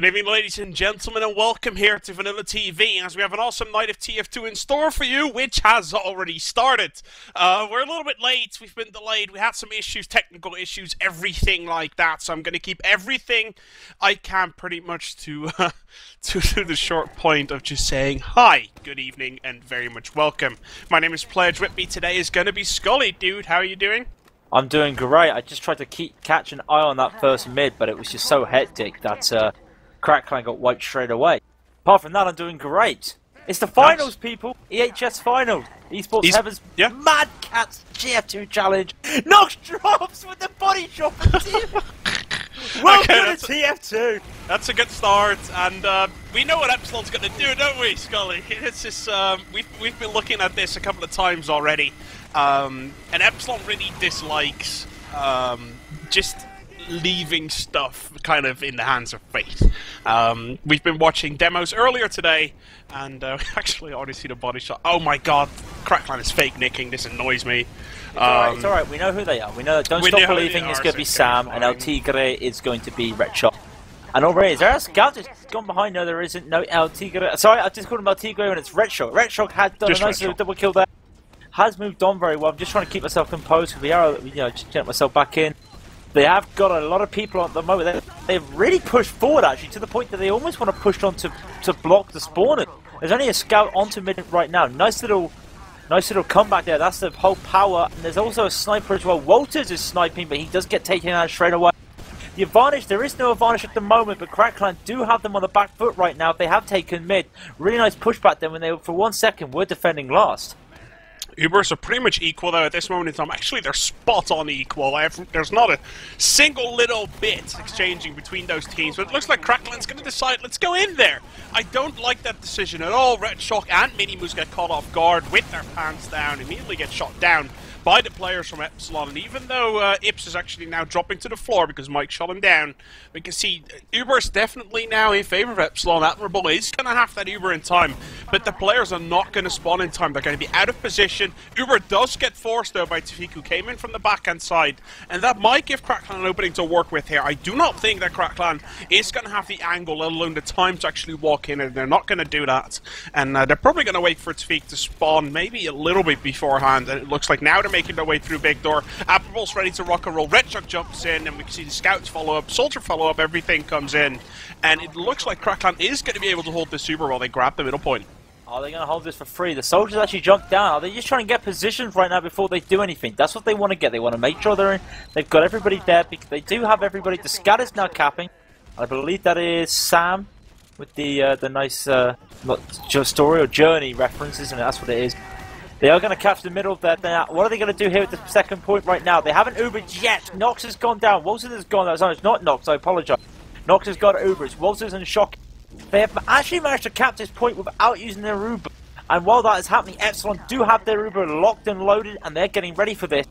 Good evening, ladies and gentlemen, and welcome here to Vanilla TV, as we have an awesome night of TF2 in store for you, which has already started. We're a little bit late, we've been delayed, we had some issues, technical issues, everything like that, so I'm going to keep everything I can pretty much to the short point of just saying hi, good evening, and very much welcome. My name is Pledge, with me today is going to be Skully. Dude, how are you doing? I'm doing great. I just tried to catch an eye on that first mid, but it was just so hectic that Crack Clan got wiped straight away. Apart from that, I'm doing great. It's the finals, people. EHS finals. Esports Heaven's Mad Catz TF2 Challenge. Nox drops with the body shot. Welcome to TF2. That's a good start, and we know what Epsilon's going to do, don't we, Skully? It's just, we've been looking at this a couple of times already, and Epsilon really dislikes just leaving stuff kind of in the hands of fate. We've been watching demos earlier today, and actually I already see the body shot. Oh my god, Crack Clan is fake nicking, this annoys me. It's alright, we know who they are. We know Don't Stop Believing is going to be Sam, and El Tigre is going to be Redshot. And already, is there a scout that's gone behind? No, there isn't. No, El Tigre. Sorry, I just called him El Tigre, and it's Retsh0ck. Retsh0ck has done a nice little double kill there. Has moved on very well. I'm just trying to keep myself composed because we are, you know, just get myself back in. They have got a lot of people at the moment. They've really pushed forward, actually, to the point that they almost want to push on to block the spawner. There's only a scout onto mid right now. Nice little comeback there. That's the whole power. And there's also a sniper as well. Walters is sniping, but he does get taken out straight away. The advantage, there is no advantage at the moment, but Crack Clan do have them on the back foot right now. They have taken mid. Really nice pushback then when they, for 1 second, were defending last. Ubers are pretty much equal though at this moment in time. Actually, they're spot on equal. There's not a single little bit exchanging between those teams, but it looks like Crack Clan's going to decide, let's go in there. I don't like that decision at all. Retsh0ck and Minimoose get caught off guard with their pants down, immediately get shot down by the players from Epsilon, and even though ipz is actually now dropping to the floor because Mike shot him down, we can see Uber's definitely now in favor of Epsilon. Admirable is going to have that Uber in time, but the players are not going to spawn in time. They're going to be out of position. Uber does get forced though by TviQ, who came in from the backhand side, and that might give Crack Clan an opening to work with here. I do not think that Crack Clan is going to have the angle, let alone the time to actually walk in, and they're not going to do that. And they're probably going to wait for TviQ to spawn maybe a little bit beforehand, and it looks like now to making their way through big door. Admirable's ready to rock and roll. Retsh0ck jumps in, and we can see the scouts follow up, soldier follow up, everything comes in, and it looks like Crack Clan is going to be able to hold this super while they grab the middle point. Are they going to hold this for free? The soldiers actually jumped down. Are they just trying to get positions right now before they do anything? That's what they want to get. They want to make sure they're in. They've got everybody there because they do have everybody. The scout is now capping. I believe that is Sam with the nice not story or journey references, and that's what it is. They are going to catch the middle of that. What are they going to do here at the second point right now? They haven't Ubered yet. Nox has gone down. Walters has gone down. It's not Nox, I apologise. Nox has got Uber. It's Walters and Shock. They have actually managed to cap this point without using their Uber. And while that is happening, Epsilon do have their Uber locked and loaded, and they're getting ready for this.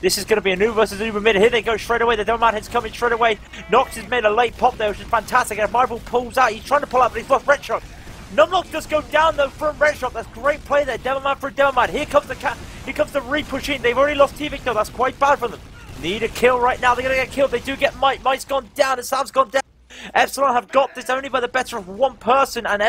This is going to be an Uber versus Uber mid. Here they go straight away. The Devilman is coming straight away. Nox has made a late pop there, which is fantastic. And Admirable pulls out. He's trying to pull out, but he's lost. Retsh0ck. Numlock does go down though from Redshot. That's great play there. Devilman for Devilman. Here comes the re-push in. They've already lost TviQ though. That's quite bad for them. Need a kill right now. They're going to get killed. They do get Mike. Mike's gone down and Sam's gone down. Epsilon have got this only by the better of one person, and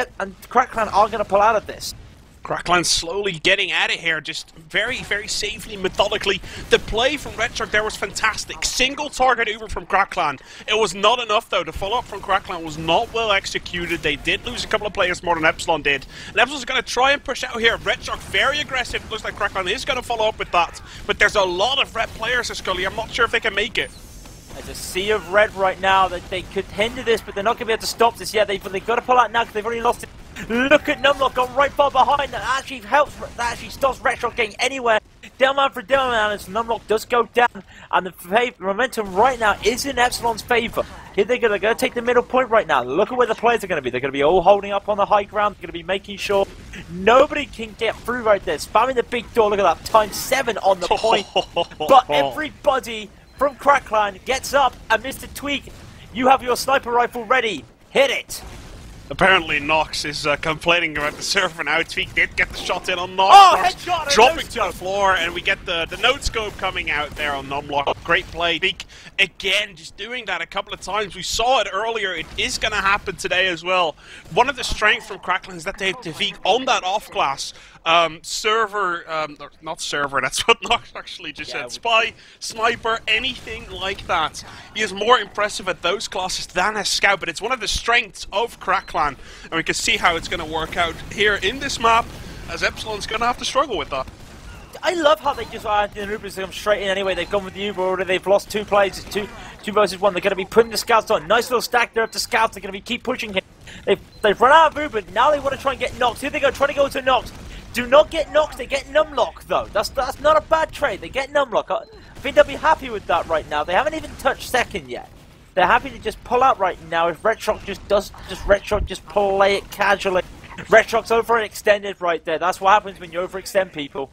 Crack Clan are going to pull out of this. Crack Clan slowly getting out of here, just very, very safely, methodically. The play from Retsh0ck there was fantastic. Single target Uber from Crack Clan. It was not enough though. The follow-up from Crack Clan was not well executed. They did lose a couple of players more than Epsilon did. And Epsilon's going to try and push out here. Retsh0ck very aggressive. Looks like Crack Clan is going to follow up with that. But there's a lot of red players at Skully. I'm not sure if they can make it. There's a sea of red right now that they could hinder this, but they're not going to be able to stop this yet. They've got to pull out now because they've already lost it. Look at Numlock gone right far behind. That actually helps. That actually stops Retsh0ck getting anywhere. Devilman for Devilman as Numlock does go down, and the momentum right now is in Epsilon's favour. Here they're going to take the middle point right now. Look at where the players are going to be. They're going to be all holding up on the high ground. They're going to be making sure nobody can get through right there. Spamming the big door. Look at that. Times 7 on the point. But everybody from Crack Clan gets up, and Mr. Tweek, you have your sniper rifle ready. Hit it. Apparently Nox is complaining about the server now. TviQ did get the shot in on Nox. Oh, headshot! Dropping to the floor, and we get the no scope coming out there on Numlock. Great play. Tweek again, just doing that a couple of times. We saw it earlier. It is going to happen today as well. One of the strengths from Crack Clan is that they have TviQ on that off-class not server, that's what Nox actually just said. Spy, sniper, anything like that. He is more impressive at those classes than a scout, but it's one of the strengths of Crack Clan. And we can see how it's going to work out here in this map, as Epsilon's going to have to struggle with that. I love how they just the Rubies come straight in anyway. They've gone with the Uber order. They've lost two plays, two versus one. They're going to be putting the scouts on. Nice little stack there up to scouts. They're going to be keep pushing him. They've run out of Uber. Now they want to try and get Nox. Here they go, trying to go to Nox. Do not get Nox. They get Numlock though. That's not a bad trade. They get Numlock. I think they'll be happy with that right now. They haven't even touched second yet. They're happy to just pull out right now. If Retsh0ck just play it casually. Retsh0ck's overextended right there. That's what happens when you overextend people.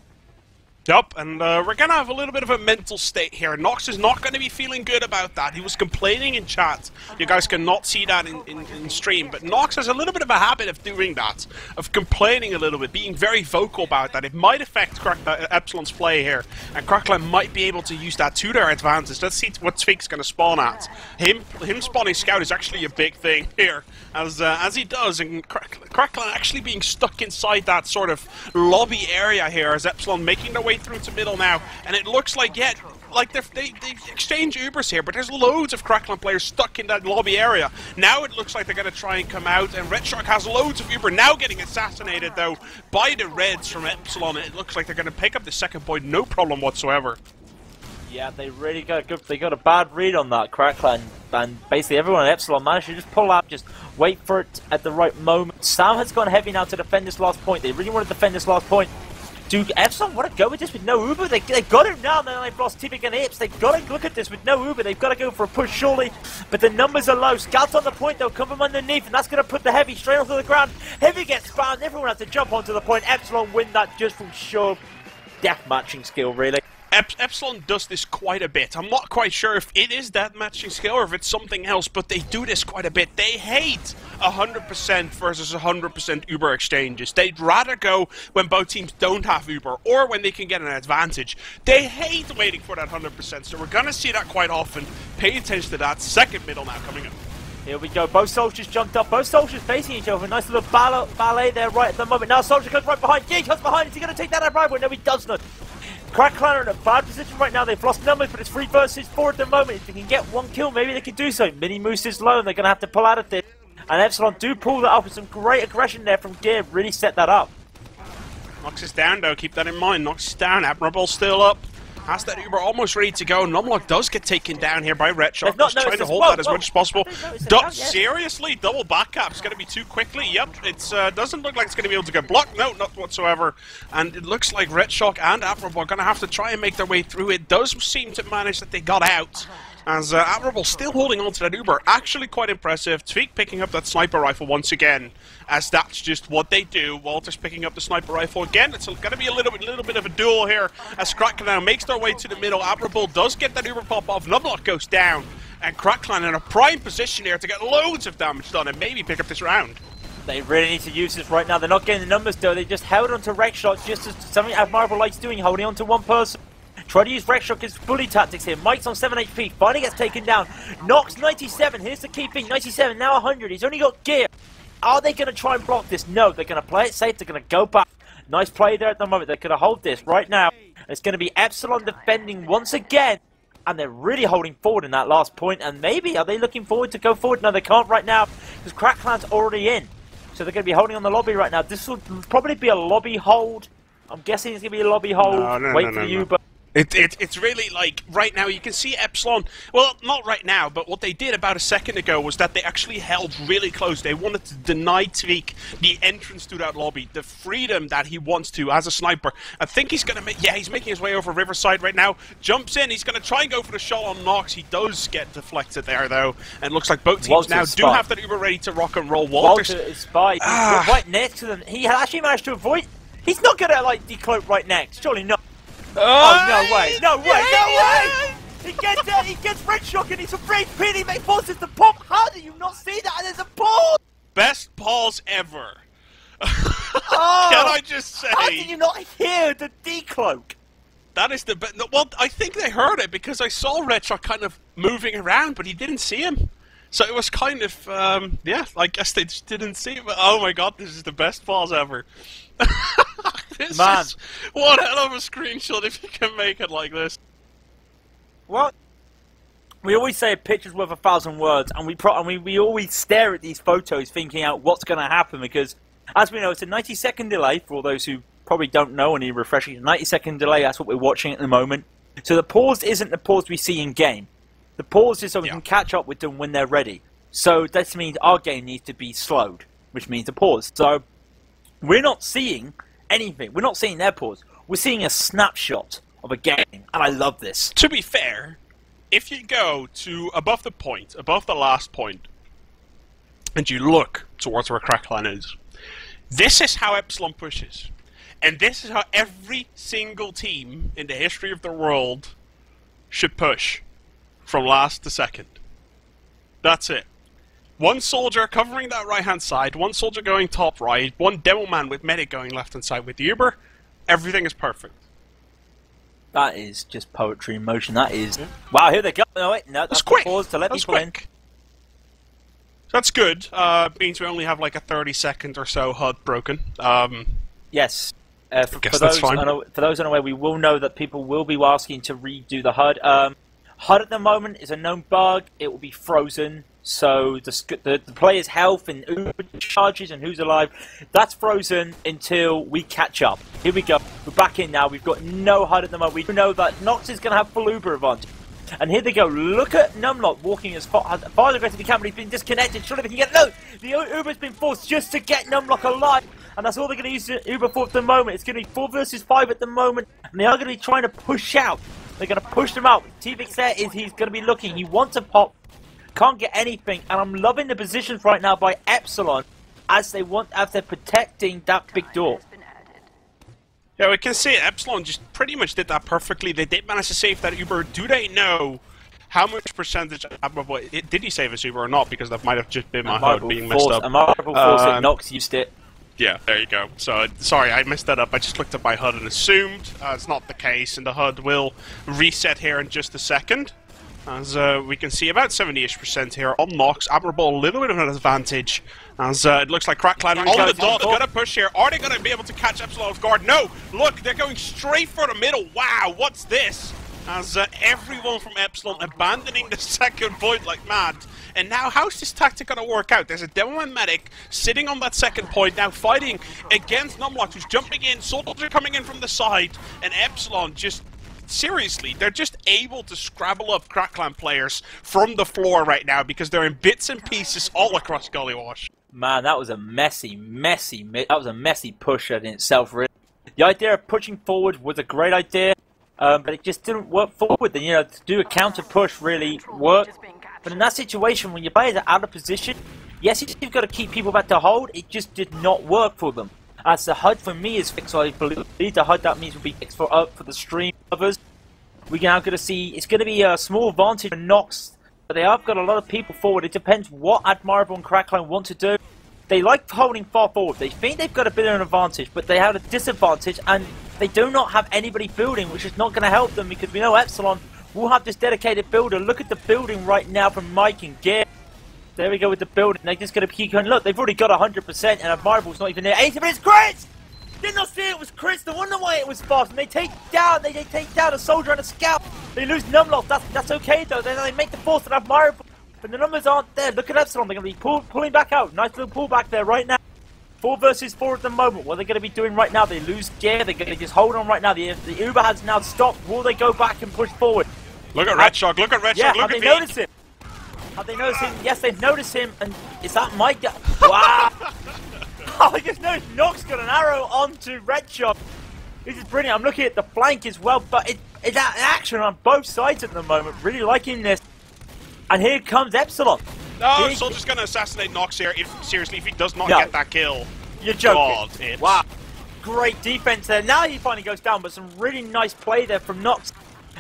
Yep, and we're going to have a little bit of a mental state here. Nox is not going to be feeling good about that. He was complaining in chat. You guys cannot see that in stream, but Nox has a little bit of a habit of doing that, of complaining a little bit, being very vocal about that. It might affect Epsilon's play here, and Crack Clan might be able to use that to their advantage. Let's see what TviQ's going to spawn at. Him spawning scout is actually a big thing here, as he does, and Crack Clan actually being stuck inside that sort of lobby area here, as Epsilon making their way through to middle now, and it looks like they exchange Ubers here, but there's loads of Crack Clan players stuck in that lobby area. Now it looks like they're going to try and come out, and Retsh0ck has loads of Uber, now getting assassinated though by the Reds from Epsilon. It looks like they're going to pick up the second point, no problem whatsoever. Yeah, they really got they got a bad read on that, Crack Clan, and basically everyone at Epsilon managed to just pull out, just wait for it at the right moment. Sam has gone heavy now to defend this last point. They really want to defend this last point. Do Epsilon want to go with this with no Uber? They got him now, and then they've lost TviQ and Ips. They've got to look at this with no Uber. They've got to go for a push, surely. But the numbers are low. Scouts on the point, they'll come from underneath, and that's going to put the Heavy straight onto the ground. Heavy gets found. Everyone has to jump onto the point. Epsilon win that just from sure deathmatching skill, really. Epsilon does this quite a bit. I'm not quite sure if it is that matching skill or if it's something else, but they do this quite a bit. They hate 100% versus 100% Uber exchanges. They'd rather go when both teams don't have Uber or when they can get an advantage. They hate waiting for that 100%, so we're going to see that quite often. Pay attention to that. Second middle now coming up. Here we go, both soldiers jumped up, both soldiers facing each other. Nice little ballet there right at the moment. Now soldier comes right behind, Gear comes behind, is he going to take that arrival? No, he does not. Crack Clan are in a bad position right now, they've lost numbers, but it's 3 versus 4 at the moment. If they can get one kill, maybe they can do so. Minimoose is low, and they're going to have to pull out of this. And Epsilon do pull that up with some great aggression there from Gear, really set that up. Nox is down though, keep that in mind, Nox is down, Admirable still up. Has that Uber almost ready to go. Numlock does get taken down here by Retsh0ck. He's trying to hold that as much as possible. Seriously, double back cap. It's going to be too quickly. Yep, it doesn't look like it's going to be able to get blocked. No, not whatsoever. And it looks like Retsh0ck and Afrobot are going to have to try and make their way through. It does seem to manage that they got out. As Admirable still holding on to that Uber, actually quite impressive. TviQ picking up that sniper rifle once again, as that's just what they do. Walters picking up the sniper rifle again. It's going to be a little bit of a duel here, as Crack Clan now makes their way to the middle. Admirable does get that Uber pop off, Numlock goes down, and Crack Clan in a prime position here to get loads of damage done and maybe pick up this round. They really need to use this right now. They're not getting the numbers though, they just held on to Retsh0ck, just as something Admirable likes doing, holding on to one person. Try to use Retsh0ck as bully tactics here. Mike's on 7 HP, finally gets taken down. Nox 97, here's the key thing, 97, now 100, he's only got Gear. Are they going to try and block this? No, they're going to play it safe, they're going to go back. Nice play there at the moment, they're going to hold this right now. It's going to be Epsilon defending once again, and they're really holding forward in that last point, and maybe, are they looking forward to go forward? No, they can't right now, because Crack Clan's already in. So they're going to be holding on the lobby right now. This will probably be a lobby hold. I'm guessing it's going to be a lobby hold. Wait for Uber. It's really like, right now, you can see Epsilon, well, not right now, but what they did about a second ago was that they actually held really close. They wanted to deny TviQ the entrance to that lobby, the freedom that he wants to as a sniper. I think he's going to make, yeah, he's making his way over Riverside right now, jumps in, he's going to try and go for the shot on Nox. He does get deflected there, though, and looks like both teams now do have that Uber ready to rock and roll. Walter is spy, he's right next to them. He actually managed to avoid, he's not going to, like, decloak right next, surely not. Oh, no way! No way! No way! He gets there, he gets Retsh0ck, and he's a free pin. He forces the pop. How do you not see that? And there's a pause. Best pause ever. Oh, can I just say? How did you not hear the decloak? That is the best. Well, I think they heard it because I saw Retsh0ck kind of moving around, but he didn't see him. So it was kind of, yeah, I guess they just didn't see it. But oh my god, this is the best pause ever. This is one hell of a screenshot if you can make it like this. What? We always say a picture's worth 1,000 words, and we always stare at these photos thinking out what's going to happen because, as we know, it's a 90-second delay for all those who probably don't know and need refreshing. A 90-second delay, that's what we're watching at the moment. So the pause isn't the pause we see in-game. The pause is so we can catch up with them when they're ready. So that means our game needs to be slowed, which means a pause. So we're not seeing anything. We're not seeing their pause. We're seeing a snapshot of a game, and I love this. To be fair, if you go to above the point, above the last point, and you look towards where Crack Clan is, this is how Epsilon pushes. And this is how every single team in the history of the world should push. From last to second. That's it. One soldier covering that right-hand side, one soldier going top right, one Devilman with medic going left-hand side with the Uber. Everything is perfect. That is just poetry in motion. That is... Yeah. Wow, here they go. No, wait, no, that's quick. Pause to let people in. That's good. Means we only have like a 30-second or so HUD broken. Yes. For those unaware, we will know that people will be asking to redo the HUD. HUD at the moment is a known bug. It will be frozen, so the player's health and Uber charges and who's alive, that's frozen until we catch up. Here we go. We're back in now. We've got no HUD at the moment. We do know that Nox is going to have full Uber advantage. And here they go. Look at Numlock walking as far as aggressive as he can, but he's been disconnected. Surely we can get... No! The Uber's been forced just to get Numlock alive. And that's all they're going to use Uber for at the moment. It's going to be 4 versus 5 at the moment. And they are going to be trying to push out. They're going to push them out. TviQ there is, he's going to be looking. He wants a pop. Can't get anything. And I'm loving the positions right now by Epsilon as they want, as they're protecting that big door. Yeah, we can see Epsilon just pretty much did that perfectly. They did manage to save that Uber. Do they know how much percentage Admirable... Did he save his Uber or not? Because that might have just been my HUD being messed up. Admirable force it. Nox used it. Yeah, there you go. So, sorry, I messed that up. I just looked at my HUD and assumed it's not the case, and the HUD will reset here in just a second. As we can see, about 70-ish% here on Nox. Admirable, a little bit of an advantage. As it looks like Crack Clan on the dot. They're going to push here. Are they going to be able to catch Epsilon off guard? No! Look, they're going straight for the middle. Wow, what's this? As everyone from Epsilon abandoning the second point like mad. And now, how's this tactic going to work out? There's a Devilman medic sitting on that second point, now fighting against Numlock, who's jumping in, soldier coming in from the side, and Epsilon just... Seriously, they're just able to scrabble up Crack Clan players from the floor right now because they're in bits and pieces all across Gullywash. Man, that was a messy push in itself, really. The idea of pushing forward was a great idea, but it just didn't work forward. And, you know, to do a counter push really worked. But in that situation, when your players are out of position, yes, you've got to keep people back to hold. It just did not work for them. As the HUD for me is fixed, I believe the HUD that means will be fixed for up for the stream others. We're now going to see it's going to be a small advantage for Nox, but they have got a lot of people forward. It depends what Admirable and Crack Clan want to do. They like holding far forward. They think they've got a bit of an advantage, but they have a disadvantage, and they do not have anybody building, which is not going to help them because we know Epsilon will have this dedicated builder. Look at the building right now from Mike and Gear. There we go with the building. They're just going to keep going. Look, they've already got 100%, and Admirable's not even there. 80 minutes, Chris! Did not see it was Chris. No wonder why it was fast. And they take down. They take down a soldier and a scout. They lose Numlock. That's okay though. They make the force on Admirable, but the numbers aren't there. Look at Epsilon. They're going to be pulling back out. Nice little pullback there right now. 4 versus 4 at the moment. What are they going to be doing right now? They lose Gear. They're going to just hold on right now. The Uber has now stopped. Will they go back and push forward? Look at Retsh0ck. Look at Retsh0ck. Yeah, look at notice it. Have they noticed him? Yes, they've noticed him, and is that my guy? Wow! Oh, I just noticed Nox got an arrow onto Redshot. This is brilliant. I'm looking at the flank as well, but it's action on both sides at the moment. Really liking this. And here comes Epsilon. No, Soldier's going to assassinate Nox here. Seriously, if he does not get that kill. You're joking. God, wow. Great defense there. Now he finally goes down, but some really nice play there from Nox,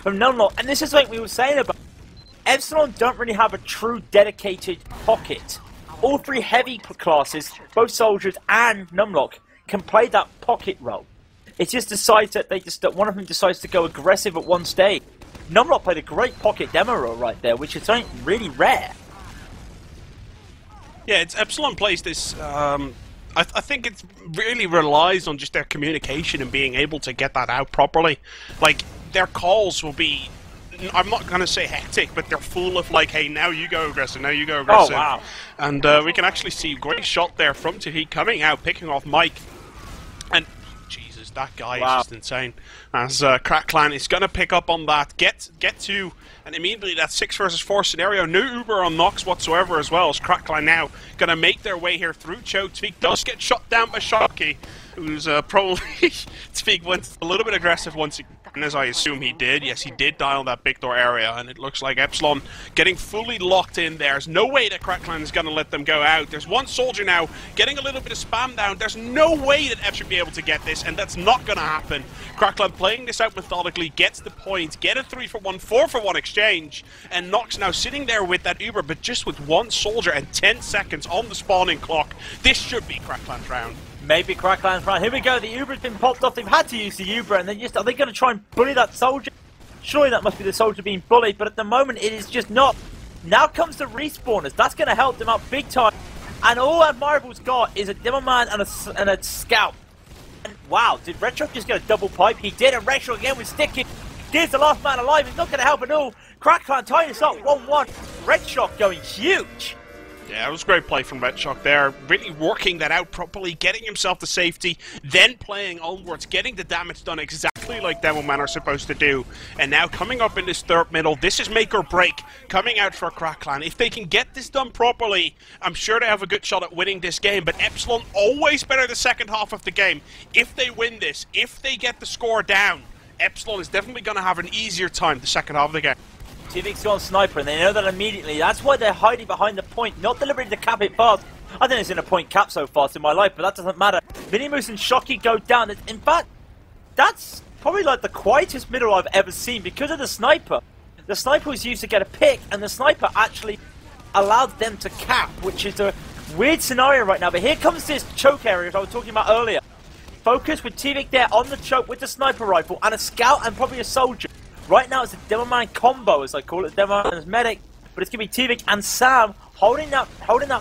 from Numlock. And this is like we were saying about Epsilon don't really have a true dedicated pocket. All three heavy classes, both soldiers and Numlock, can play that pocket role. It's just decides that they just, that one of them decides to go aggressive at one stage. Numlock played a great pocket demo roll right there, which is something really rare. Yeah, it's Epsilon plays this. I think it really relies on just their communication and being able to get that out properly. Like, their calls will be, I'm not going to say hectic, but they're full of like, hey, now you go aggressive, now you go aggressive. Oh, wow. And we can actually see a great shot there from TviQ coming out, picking off Mike. And, Jesus, that guy wow. is just insane. As Crack Clan is going to pick up on that, get to, and immediately that 6 versus 4 scenario, no Uber on Nox whatsoever as well, as Crack Clan now going to make their way here through Cho. TviQ does get shot down by Sharky, who's probably, TviQ went a little bit aggressive once again. And as I assume he did, yes, he did dial that big door area, and it looks like Epsilon getting fully locked in there. There's no way that Crack Clan is going to let them go out. There's one soldier now getting a little bit of spam down. There's no way that Epsilon should be able to get this, and that's not going to happen. Crack Clan playing this out methodically, gets the point, get a 3-for-1, 4-for-1 exchange, and Nox now sitting there with that Uber, but just with one soldier and 10 seconds on the spawning clock. This should be Crack Clan's round. Maybe Crack Clan's round. Here we go, the Uber's been popped off, they've had to use the Uber, and then just, are they going to try and bully that soldier? Surely that must be the soldier being bullied, but at the moment it is just not. Now comes the respawners, that's going to help them out big time, and all Admirable's got is a Devilman and a scout. And wow, did Retsh0ck just get a double pipe? He did, and Retsh0ck again with sticking. Here's the last man alive, it's not going to help at all. Crack Clan tying us up 1-1, Retsh0ck going huge. Yeah, it was a great play from Retsh0ck there, really working that out properly, getting himself to safety, then playing onwards, getting the damage done exactly like Devilman are supposed to do. And now coming up in this third middle, this is make or break, coming out for Crack Clan. If they can get this done properly, I'm sure they have a good shot at winning this game, but Epsilon always better the second half of the game. If they win this, if they get the score down, Epsilon is definitely going to have an easier time the second half of the game. TviQ's gone sniper, and they know that immediately. That's why they're hiding behind the point, not delivering to cap it fast. I don't think it's in a point cap so fast in my life, but that doesn't matter. Minimoose and Sharky go down. In fact, that's probably like the quietest middle I've ever seen because of the sniper. The sniper was used to get a pick, and the sniper actually allowed them to cap, which is a weird scenario right now. But here comes this choke area that I was talking about earlier. Focus with TviQ there on the choke with the sniper rifle, and a scout and probably a soldier. Right now it's a Devilman combo, as I call it, Devilman and Medic, but it's going to be TviQ and Sam holding that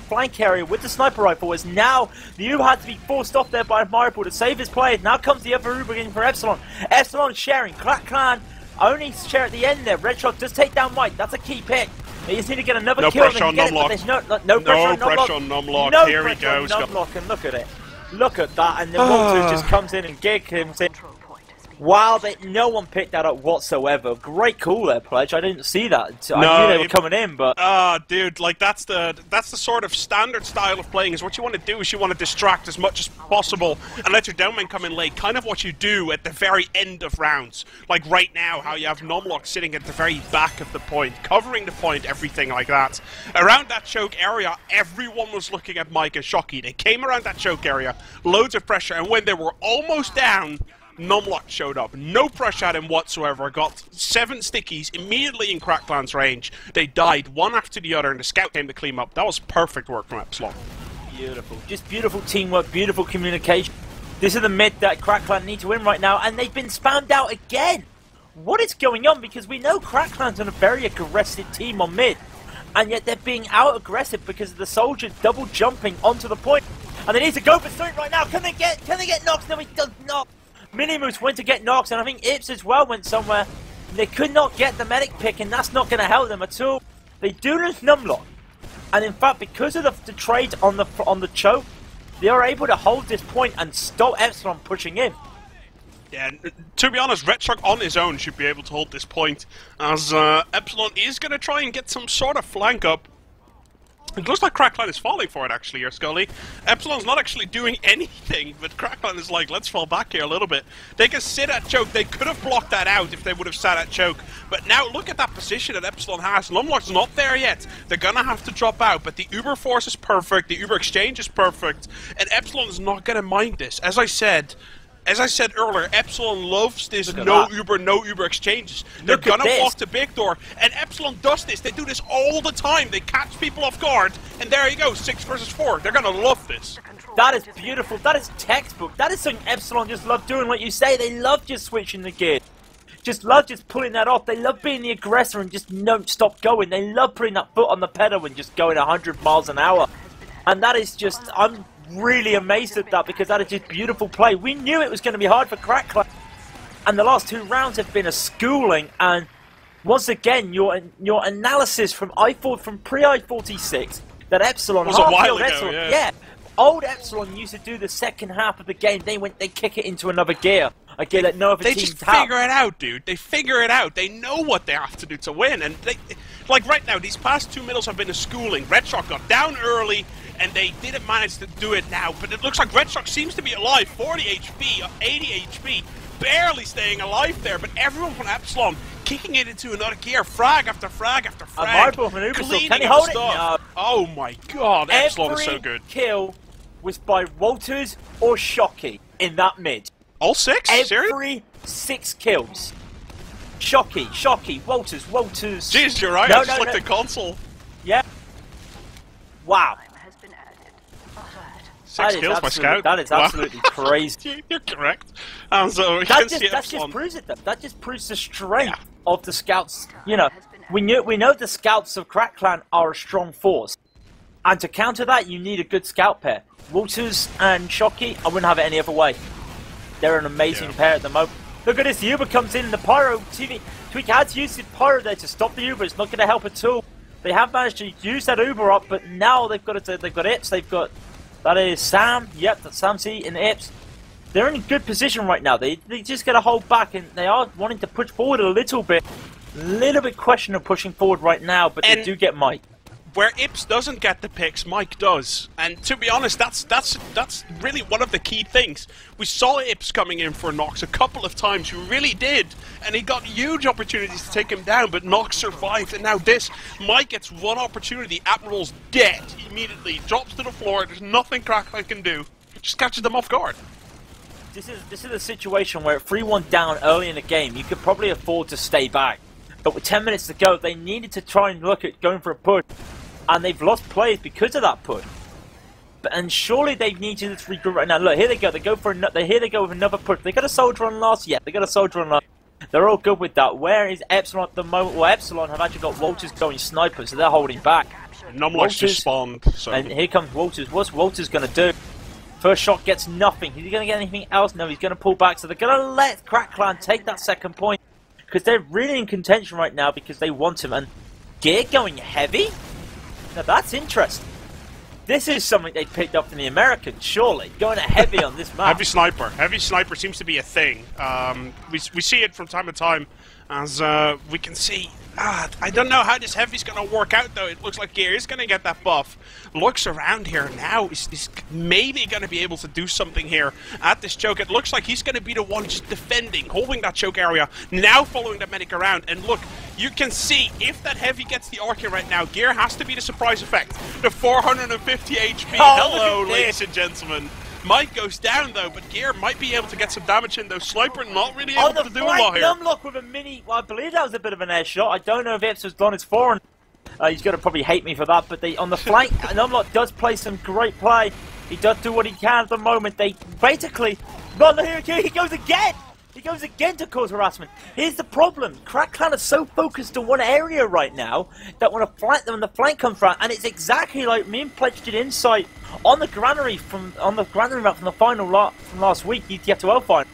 flank area with the sniper rifle, as now the Uber had to be forced off there by Admirable to save his players. Now comes the other Uber in for Epsilon. Epsilon sharing, Crack Clan only share at the end there. Retsh0ck does take down Mike, that's a key pick. They just need to get another kill and get it, but there's no pressure on Numlock. No here pressure he goes. On Numlock, and look at it. Look at that, and then Walters just comes in and gigs him. Wow, no one picked that up whatsoever. Great call there, Pledge. I didn't see that. I knew they were coming in, but... dude, like, that's the sort of standard style of playing, is what you want to do is you want to distract as much as possible and let your downman come in late. Kind of what you do at the very end of rounds. Like right now, how you have Numlock sitting at the very back of the point, covering the point, everything like that. Around that choke area, everyone was looking at Mike and Sharky. They came around that choke area, loads of pressure, and when they were almost down... Numlock showed up, no pressure at him whatsoever, got 7 stickies immediately in Crack Clan's range. They died one after the other, and the scout came to clean them up. That was perfect work from Epsilon. Beautiful. Just beautiful teamwork, beautiful communication. This is the mid that Crack Clan need to win right now, and they've been spammed out again. What is going on? Because we know Crack Clan's on a very aggressive team on mid, and yet they're being out-aggressive because of the soldier double jumping onto the point. And they need to go for three right now. Can they get Nox? No, he does not. Minimoose went to get Nox, and I think ipz as well went somewhere. They could not get the medic pick, and that's not going to help them at all. They do lose Numlock, and in fact, because of the trades on the choke, they are able to hold this point and stop Epsilon pushing in. Yeah, to be honest, Retsh0ck on his own should be able to hold this point, as Epsilon is going to try and get some sort of flank up. It looks like Crack Clan is falling for it, actually, here, Skully. Epsilon's not actually doing anything, but Crack Clan is like, let's fall back here a little bit. They can sit at choke. They could have blocked that out if they would have sat at choke. But now look at that position that Epsilon has. Numlock's not there yet. They're going to have to drop out, but the Uber force is perfect. The Uber exchange is perfect, and Epsilon's not going to mind this. As I said... As I said earlier, Epsilon loves this no Uber exchanges. They're gonna walk the big door, and Epsilon does this. They do this all the time. They catch people off guard, and there you go, 6 versus 4. They're gonna love this. That is beautiful. That is textbook. That is something Epsilon just love doing. Like you say, they love just switching the gear. Just love just pulling that off. They love being the aggressor and just don't stop going. They love putting that foot on the pedal and just going 100 miles an hour. And that is just, I'm really amazed at that, because that is just beautiful play. We knew it was going to be hard for Crack Clan, and the last 2 rounds have been a schooling. And once again, your analysis from pre-I-46 that Epsilon was a while ago. Yeah, old Epsilon used to do the second half of the game. They kick it into another gear. I get it. No, they just figure it out, dude. They figure it out. They know what they have to do to win. And they, like right now, these past 2 middles have been a schooling. Retsh0ck got down early, and they didn't manage to do it now. But it looks like Retsh0ck seems to be alive. 40 HP, 80 HP, barely staying alive there. But everyone from Epsilon kicking it into another gear, frag after frag after frag. Can he hold it? No. Oh my God, Epsilon is so good. Every kill was by Walters or Sharky in that mid. All 6? Seriously? Every 6 kills. Sharky, Walters. Jeez, you're right, I just looked at console. Yeah. Wow. 6 kills by Scout. That is absolutely crazy. You're correct. So that just proves it though. That just proves the strength of the Scouts. You know, we know the Scouts of Crack Clan are a strong force. And to counter that, you need a good Scout pair. Walters and Sharky, I wouldn't have it any other way. They're an amazing pair at the moment. Look at this, the Uber comes in, the Pyro. Tweek had to use the Pyro there to stop the Uber. It's not going to help at all. They have managed to use that Uber up, but now they've got it. They've got Ips. They've got that is Sam. Yep, that's smzi and Ips. They're in a good position right now. They just got to hold back, and they are wanting to push forward a little bit. Questionable pushing forward right now, but they do get Mike. Where Ips doesn't get the picks, Mike does. And to be honest, that's really one of the key things. We saw Ips coming in for Nox a couple of times, who really did. And he got huge opportunities to take him down, but Nox survived. And now this, Mike gets one opportunity, Admiral's dead immediately, drops to the floor, there's nothing Crack Clan can do. Just catches them off guard. This is a situation where 3-1 down early in the game, you could probably afford to stay back. But with 10 minutes to go, they needed to try and look at going for a push. And they've lost players because of that push. And surely they need to regroup right now. Look, here they go. They go for another. Here they go with another push. They got a soldier on last. Yeah, they got a soldier on last. They're all good with that. Where is Epsilon at the moment? Well, Epsilon have actually got Walters going sniper, so they're holding back. Numlock just spawned. So. And here comes Walters. What's Walters going to do? First shot gets nothing. Is he going to get anything else? No, he's going to pull back. So they're going to let Crack Clan take that second point. Because they're really in contention right now because they want him. And Gear going heavy? Now that's interesting. This is something they picked up from the Americans, surely. Going heavy on this map. Heavy sniper seems to be a thing. We see it from time to time. As we can see, I don't know how this heavy's gonna work out though. It looks like Gear is gonna get that buff. Looks around here now, is maybe gonna be able to do something here at this choke. It looks like he's gonna be the one just defending, holding that choke area, now following that medic around. And look, you can see, if that heavy gets the arc here right now, Gear has to be the surprise effect. The 450 HP, hello ladies and gentlemen. Mike goes down though, but Gear might be able to get some damage in though. Sniper not really able to do a lot here. Numlock with a mini, well, I believe that was a bit of an air shot. I don't know if Ips has done his foreign. He's going to probably hate me for that, but on the flank, Numlock does play some great play. He does do what he can at the moment. They basically, he goes again! He goes again to cause harassment. Here's the problem. Crack Clan is so focused on one area right now that when the flank comes around, and it's exactly like me and Pledge did insight on the Granary map from the final from last week, TF2 final.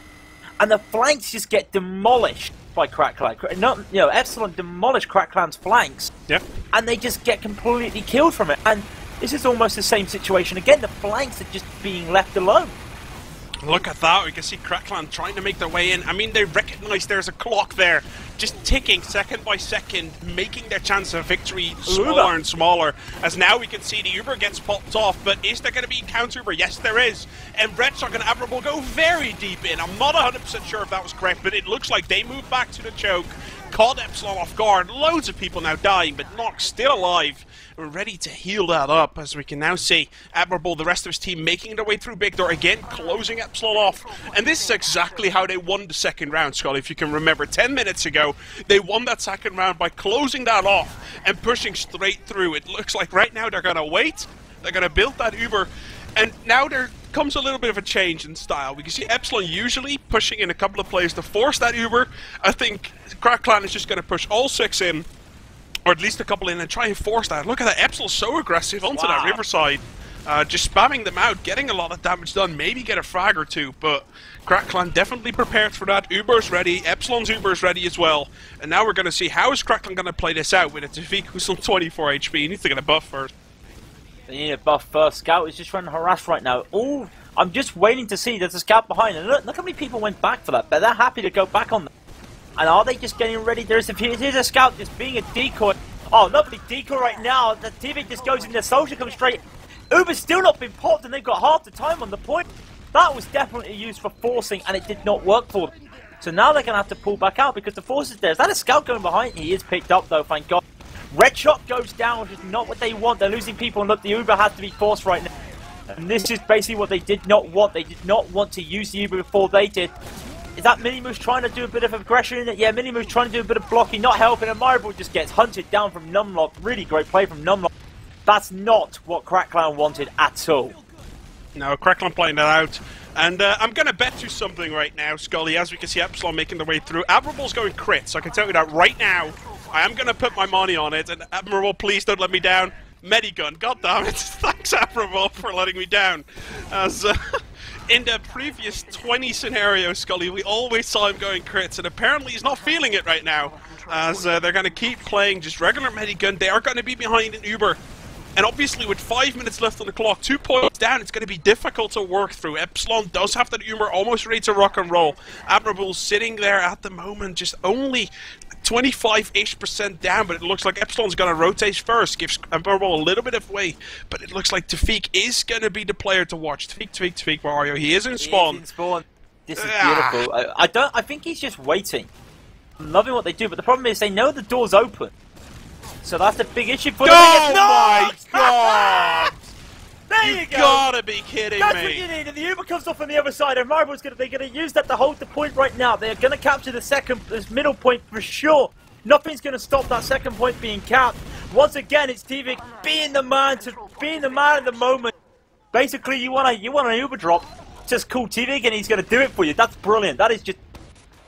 And the flanks just get demolished by Crack Clan. Epsilon demolished Crack Clan's flanks. Yep. And they just get completely killed from it. And this is almost the same situation again. The flanks are just being left alone. Look at that, we can see Crack Clan trying to make their way in. I mean, they recognize there's a clock there, just ticking second by second, making their chance of victory smaller and smaller. As now we can see the Uber gets popped off, but is there going to be counter Uber? Yes, there is. And Retsh0ck and Admirable go very deep in. I'm not 100% sure if that was correct, but it looks like they move back to the choke. Caught Epsilon off guard, loads of people now dying, but Nox still alive. ready to heal that up, as we can now see Admirable, the rest of his team, making their way through Big Door, again closing Epsilon off. And this is exactly how they won the second round, Skully, if you can remember. 10 minutes ago, they won that second round by closing that off and pushing straight through. It looks like right now they're going to wait, they're going to build that Uber, and now there comes a little bit of a change in style. We can see Epsilon usually pushing in a couple of players to force that Uber. I think Crack Clan is just going to push all six in, or at least a couple in, and try and force that. Look at that, Epsilon's so aggressive onto that Riverside. Just spamming them out, getting a lot of damage done, maybe get a frag or two, but Crack Clan definitely prepared for that. Uber's ready, Epsilon's Uber's ready as well. And now we're going to see how is Crack Clan going to play this out with a TviQ who's on 24 HP. He needs to get a buff first. They need a buff first. Scout is just trying to harass right now. Oh, I'm just waiting to see. There's a scout behind. And look how many people went back for that, but they're happy to go back on that. And are they just getting ready? Here's a scout just being a decoy. Oh, lovely decoy right now. The TV just goes in there. Soldier comes straight. Uber's still not been popped, and they've got half the time on the point. That was definitely used for forcing, and it did not work for them. So now they're going to have to pull back out because the force is there. Is that a scout going behind? He is picked up, though, thank God. Redshot goes down, which is not what they want. They're losing people, and look, the Uber had to be forced right now. And this is basically what they did not want. They did not want to use the Uber before they did. Is that Minimoose trying to do a bit of aggression? Yeah, Minimoose trying to do a bit of blocking, not helping. Admirable just gets hunted down from Numlock. Really great play from Numlock. That's not what Crack Clan wanted at all. No, Crack Clan playing that out. And I'm going to bet you something right now, Skully, as we can see Epsilon making their way through. Admirable's going crits, so I can tell you that right now. I am going to put my money on it, and Admirable, please don't let me down. Medigun, goddammit, thanks Admirable for letting me down. As in the previous 20 scenarios, Skully, we always saw him going crits, and apparently he's not feeling it right now. As they're going to keep playing just regular Medigun. They are going to be behind an Uber. And obviously with 5 minutes left on the clock, 2 points down, it's going to be difficult to work through. Epsilon does have that Uber almost ready to rock and roll. Admirable sitting there at the moment, just only 25-ish% down, but it looks like Epsilon's going to rotate first, gives Admirable a little bit of way, but it looks like TviQ is going to be the player to watch. TviQ, Mario, he is in spawn. He is in spawn. This is beautiful. I think he's just waiting. I'm loving what they do, but the problem is they know the door's open. So that's the big issue for them. Oh my God! There you go! You gotta be kidding me! That's what you need, and the Uber comes off on the other side, and Maribel's gonna use that to hold the point right now. They're gonna capture the second, this middle point for sure. Nothing's gonna stop that second point being capped. Once again, it's TviQ being the man, at the moment. Basically, you want an Uber drop, just call TviQ and he's gonna do it for you. That's brilliant. That is just,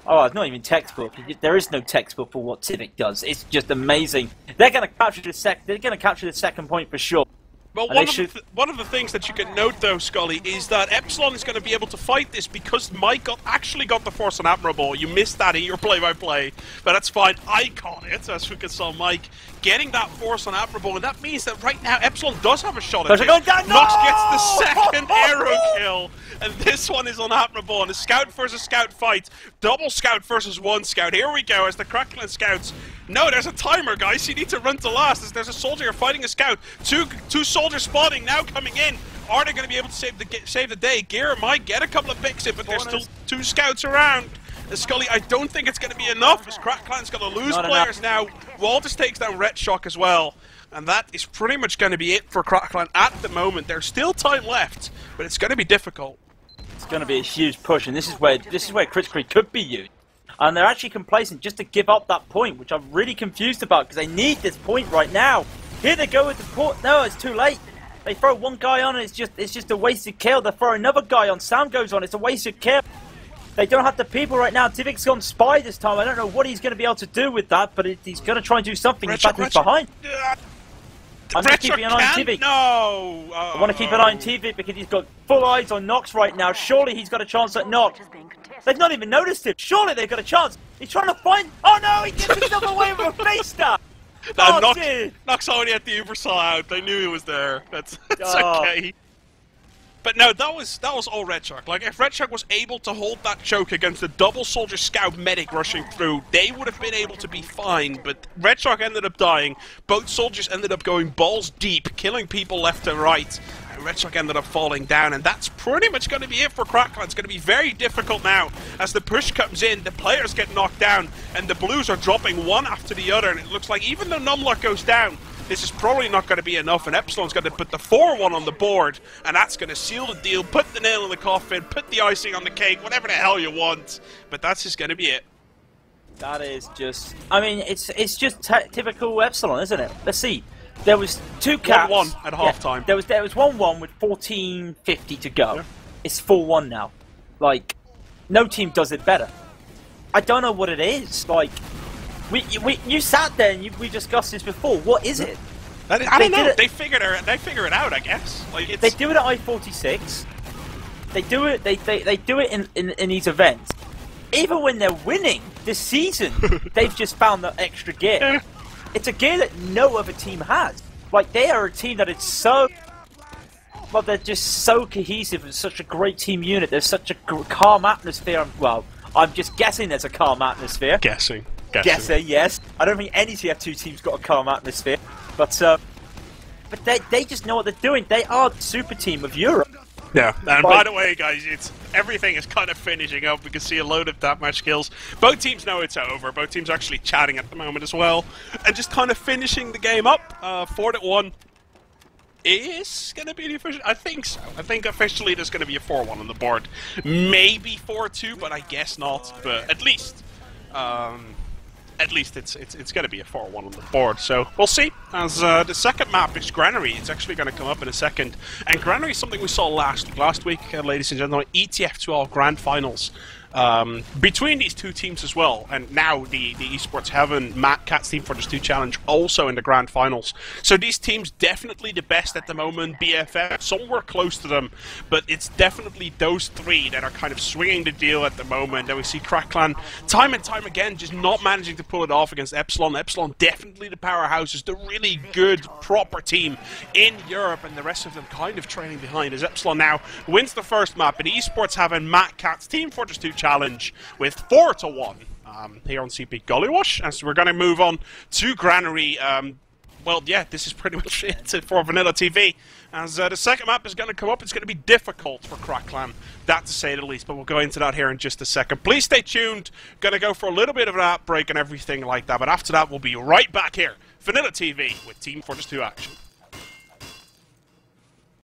oh, it's not even textbook. There is no textbook for what TviQ does. It's just amazing. They're going to capture the second point for sure. Well, one of the things that you can note though, Skully, is that Epsilon is going to be able to fight this because Mike actually got the force on Admirable. You missed that in your play-by-play, but that's fine. I caught it, as we can saw Mike getting that force on Admirable, and that means that right now Epsilon does have a shot at it. Nox gets the second arrow kill, and this one is on Admirable, and a scout versus scout fight. Double scout versus one scout. Here we go, as the Crack Clan scouts. No, there's a timer, guys. You need to run to last. As there's a soldier fighting a scout. Two soldiers spawning now coming in. Are they going to be able to save the day? Gear might get a couple of picks in, but there's still two scouts around. And Skully, I don't think it's going to be enough, as Crack Clan's going to lose players now. Walters takes down Retsh0ck as well. And that is pretty much going to be it for Crack Clan at the moment. There's still time left, but it's going to be difficult. It's going to be a huge push, and this is where critically could be used. And they're actually complacent just to give up that point, which I'm really confused about, because they need this point right now. Here they go with the port. No, it's too late. They throw one guy on, and it's just a wasted kill. They throw another guy on. Sam goes on. It's a wasted kill. They don't have the people right now. TviQ's gone spy this time. I don't know what he's going to be able to do with that, but he's going to try and do something. He's back behind. I'm going to keep an eye on TviQ. No! I want to keep an eye on TviQ because he's got full eyes on Nox right now. Surely he's got a chance at Nox. They've not even noticed him. Surely they've got a chance. He's trying to find... Oh no, he gets himself away with a face stab. No, Nox already had the Uber saw out. They knew he was there. That's okay. But no, that was all Retsh0ck. Like, if Retsh0ck was able to hold that choke against the double soldier scout medic rushing through, they would have been able to be fine, but Retsh0ck ended up dying. Both soldiers ended up going balls deep, killing people left and right. And Retsh0ck ended up falling down, and that's pretty much going to be it for Crack Clan. It's going to be very difficult now. As the push comes in, the players get knocked down, and the blues are dropping one after the other, and it looks like even though Numlock goes down, This is probably not going to be enough, and Epsilon's going to put the 4-1 on the board, and that's going to seal the deal, put the nail in the coffin, put the icing on the cake, whatever the hell you want. But that's just going to be it. That is just... I mean, it's just typical Epsilon, isn't it? Let's see. There was two caps... 1-1 at half-time. Yeah, there was 1-1 with 14:50 to go. Yeah. It's 4-1 now. Like, no team does it better. I don't know what it is. Like, you sat there and we discussed this before. What is it? That is, I don't know. They figure it out, I guess. Like, it's... They do it at I-46. They do it. They do it in these events. Even when they're winning this season, they've just found that extra gear. Yeah. It's a gear that no other team has. Like, they are a team that is so. Well, they're just so cohesive and such a great team unit. There's such a calm atmosphere. Well. I'm just guessing there's a calm atmosphere. Guessing, yes. I don't think any TF2 team's got a calm atmosphere. But they just know what they're doing. They are the super team of Europe. Yeah, and by the way, guys, everything is kind of finishing up. We can see a load of that match kills. Both teams know it's over. Both teams are actually chatting at the moment as well. And just kind of finishing the game up. 4-1 is going to be the official. I think so. I think officially there's going to be a 4-1 on the board. Maybe 4-2, but I guess not. But at least it's going to be a 4-1 on the board. So we'll see. As the second map is Granary. It's actually going to come up in a second. And Granary is something we saw last week, ladies and gentlemen. ETF12 Grand Finals. Between these two teams as well, and now the Esports Heaven Mad Catz TF2 Challenge also in the Grand Finals. So these teams definitely the best at the moment, BFF, somewhere close to them, but it's definitely those three that are kind of swinging the deal at the moment. And we see Crack Clan time and time again just not managing to pull it off against Epsilon. Epsilon definitely the powerhouses, the really good, proper team in Europe, and the rest of them kind of trailing behind as Epsilon now wins the first map in the Esports Heaven Mad Catz TF2 Challenge with 4-1 here on CP Gullywash, and so we're going to move on to Granary. Well, yeah, this is pretty much it for Vanilla TV, as the second map is going to come up. It's going to be difficult for Crack Clan, that to say the least, but we'll go into that here in just a second. Please stay tuned. Going to go for a little bit of an outbreak and everything like that, but after that, we'll be right back here. Vanilla TV with Team Fortress 2 action.